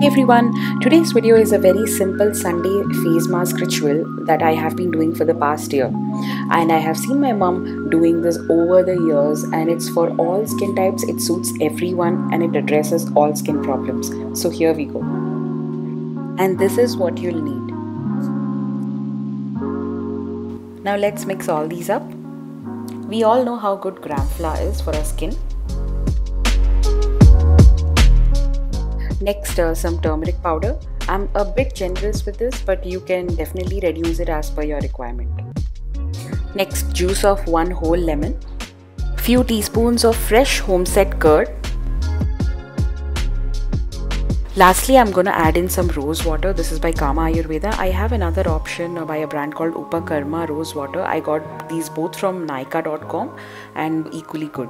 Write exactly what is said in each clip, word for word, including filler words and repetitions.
Hey everyone, today's video is a very simple Sunday face mask ritual that I have been doing for the past year, and I have seen my mom doing this over the years, and it's for all skin types, it suits everyone and it addresses all skin problems. So here we go. And this is what you'll need. Now let's mix all these up. We all know how good gram flour is for our skin. Next, uh, some turmeric powder. I'm a bit generous with this, but you can definitely reduce it as per your requirement. Next, juice of one whole lemon. Few teaspoons of fresh home-set curd. Lastly, I'm gonna add in some rose water. This is by Kama Ayurveda. I have another option by a brand called Upakarma rose water. I got these both from nykaa dot com and equally good.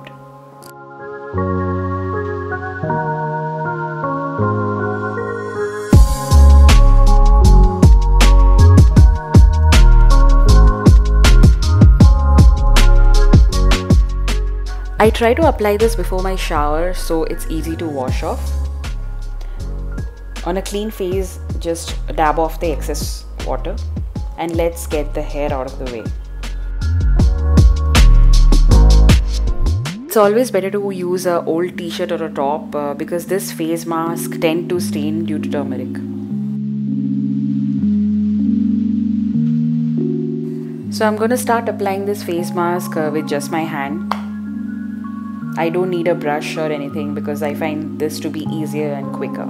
I try to apply this before my shower so it's easy to wash off. On a clean face, just dab off the excess water and let's get the hair out of the way. It's always better to use an old t-shirt or a top uh, because this face mask tend to stain due to turmeric. So I'm going to start applying this face mask uh, with just my hand. I don't need a brush or anything because I find this to be easier and quicker.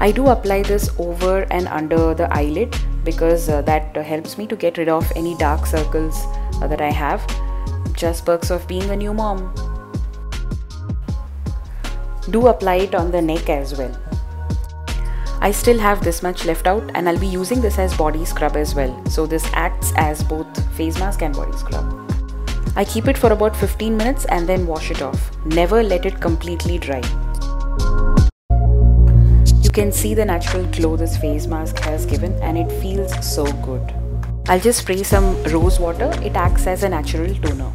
I do apply this over and under the eyelid because uh, that uh, helps me to get rid of any dark circles uh, that I have. Just perks of being a new mom. Do apply it on the neck as well. I still have this much left out and I'll be using this as body scrub as well. So this acts as both face mask and body scrub. I keep it for about fifteen minutes and then wash it off. Never let it completely dry. You can see the natural glow this face mask has given and it feels so good. I'll just spray some rose water. It acts as a natural toner.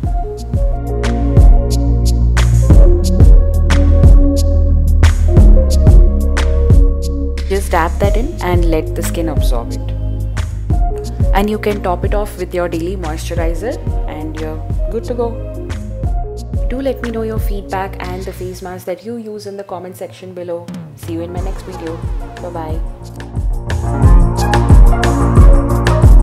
Dab that in and let the skin absorb it. And you can top it off with your daily moisturizer and you're good to go. Do let me know your feedback and the face mask that you use in the comment section below. See you in my next video. Bye bye.